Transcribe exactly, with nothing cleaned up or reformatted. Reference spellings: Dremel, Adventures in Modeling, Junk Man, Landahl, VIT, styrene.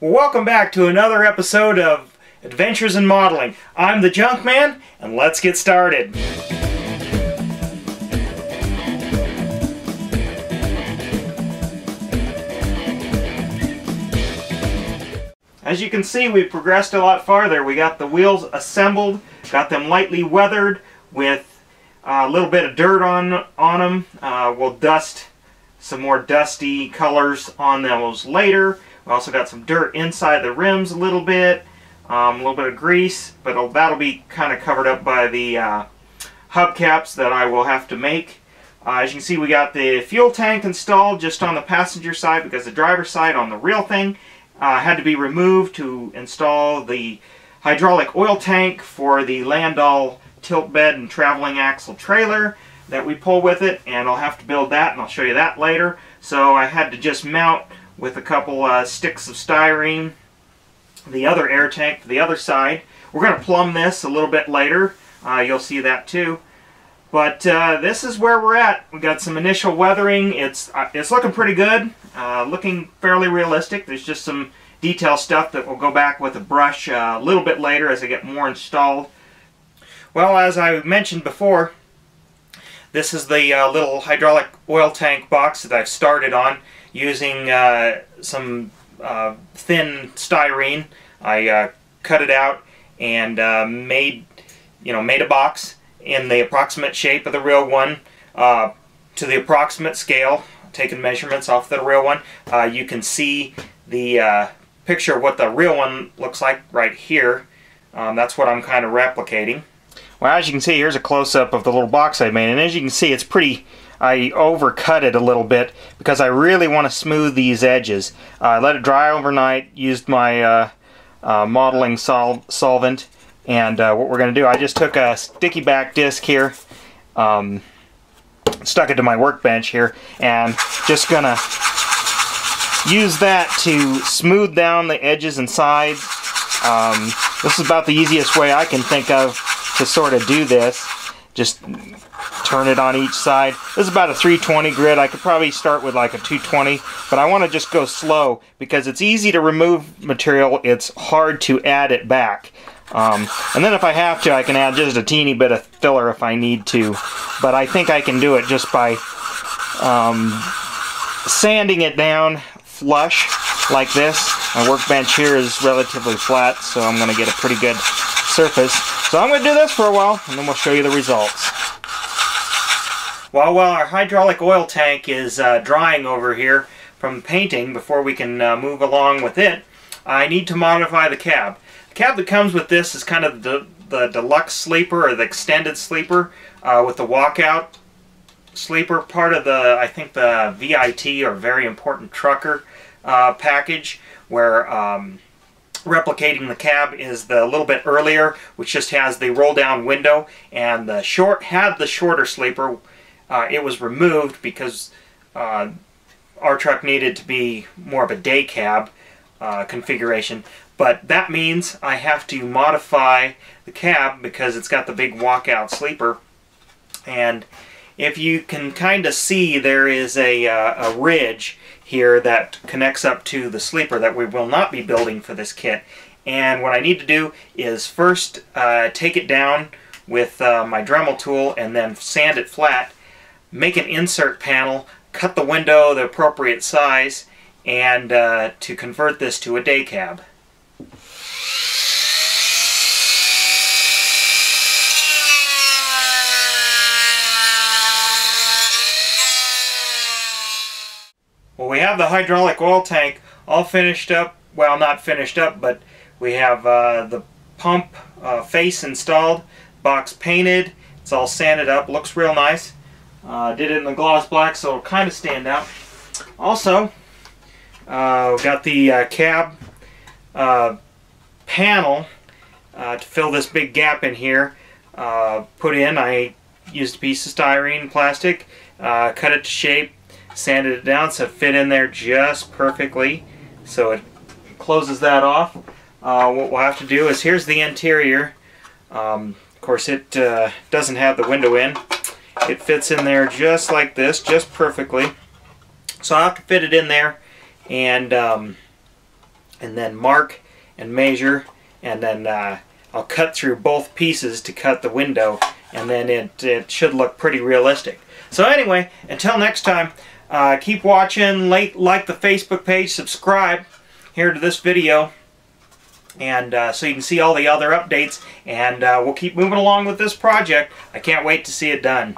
Welcome back to another episode of Adventures in Modeling. I'm the Junk Man, and let's get started. As you can see, we've progressed a lot farther. We got the wheels assembled, got them lightly weathered with a little bit of dirt on, on them. Uh, we'll dust some more dusty colors on those later. We also got some dirt inside the rims a little bit, um, a little bit of grease, but it'll, that'll be kind of covered up by the uh, hubcaps that I will have to make. Uh, as you can see, we got the fuel tank installed just on the passenger side because the driver's side on the real thing uh, had to be removed to install the hydraulic oil tank for the Landahl tilt bed and traveling axle trailer that we pull with it, and I'll have to build that, and I'll show you that later. So I had to just mount with a couple uh, sticks of styrene the other air tank for the other side. We're going to plumb this a little bit later. Uh, you'll see that too. But uh, this is where we're at. We got some initial weathering. It's uh, it's looking pretty good, uh, looking fairly realistic. There's just some detail stuff that will go back with a brush uh, a little bit later as I get more installed. Well, as I mentioned before, this is the uh, little hydraulic oil tank box that I've started on, using uh, some uh, thin styrene. I uh, cut it out and uh, made, you know, made a box in the approximate shape of the real one uh, to the approximate scale, taking measurements off the real one. Uh, you can see the uh, picture of what the real one looks like right here. Um, that's what I'm kind of replicating. Well, as you can see, here's a close-up of the little box I made, and as you can see, it's pretty... I overcut it a little bit because I really want to smooth these edges. Uh, I let it dry overnight, used my uh, uh, modeling sol solvent, and uh, what we're going to do, I just took a sticky back disc here, um, stuck it to my workbench here, and just going to use that to smooth down the edges and sides. Um, this is about the easiest way I can think of to sort of do this. Just turn it on each side. This is about a three twenty grit. I could probably start with like a two twenty, but I want to just go slow because it's easy to remove material. It's hard to add it back. Um, and then if I have to, I can add just a teeny bit of filler if I need to. But I think I can do it just by um, sanding it down flush like this. My workbench here is relatively flat, so I'm going to get a pretty good surface. So I'm going to do this for a while, and then we'll show you the results. Well, while our hydraulic oil tank is uh, drying over here from painting before we can uh, move along with it, I need to modify the cab. The cab that comes with this is kind of the, the deluxe sleeper or the extended sleeper uh, with the walkout sleeper, part of the, I think, the V I T or Very Important Trucker uh, package, where um, replicating the cab is the little bit earlier, which just has the roll down window, and the short had the shorter sleeper. Uh, it was removed because uh, our truck needed to be more of a day cab uh, configuration, but that means I have to modify the cab because it's got the big walkout sleeper. And if you can kind of see, there is a, uh, a ridge here that connects up to the sleeper that we will not be building for this kit. And what I need to do is first uh, take it down with uh, my Dremel tool and then sand it flat, make an insert panel, cut the window the appropriate size, and uh, to convert this to a day cab. Well, we have the hydraulic oil tank all finished up. Well, not finished up, but we have uh, the pump uh, face installed, box painted. It's all sanded up. Looks real nice. Uh, did it in the gloss black, so it'll kind of stand out. Also, uh, we got the uh, cab uh, panel uh, to fill this big gap in here. Uh, put in, I used a piece of styrene plastic, uh, cut it to shape, sanded it down so it fit in there just perfectly, so it closes that off. Uh, what we'll have to do is, here's the interior. Um, of course, it uh, doesn't have the window in. It fits in there just like this, just perfectly. So I'll have to fit it in there and um, and then mark and measure, and then uh, I'll cut through both pieces to cut the window, and then it, it should look pretty realistic. So anyway, until next time, uh, keep watching, like, like the Facebook page, subscribe here to this video, and uh, so you can see all the other updates, and uh, we'll keep moving along with this project. I can't wait to see it done.